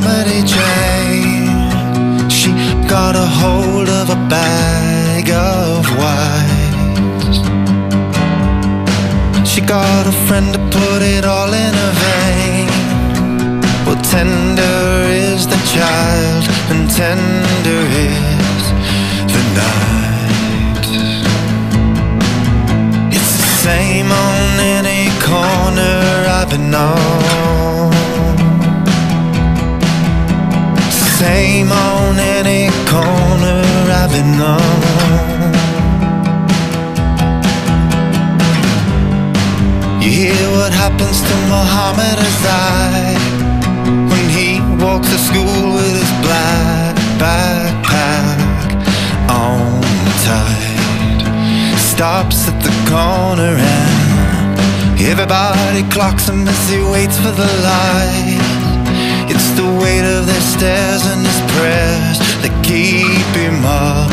Muhammad Azai. She got a hold of a bag of wives. She got a friend to put it all in her vein. Well, tender is the child, and tender is the night. It's the same on any corner I've been on. Same on any corner I've been on. You hear what happens to Muhammad Azai when he walks to school with his black backpack on tight. Stops at the corner and everybody clocks him as he waits for the light. It's the weight of their stares and his prayers that keep him up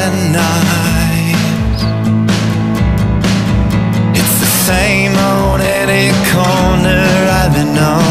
at night. It's the same on any corner I've been on.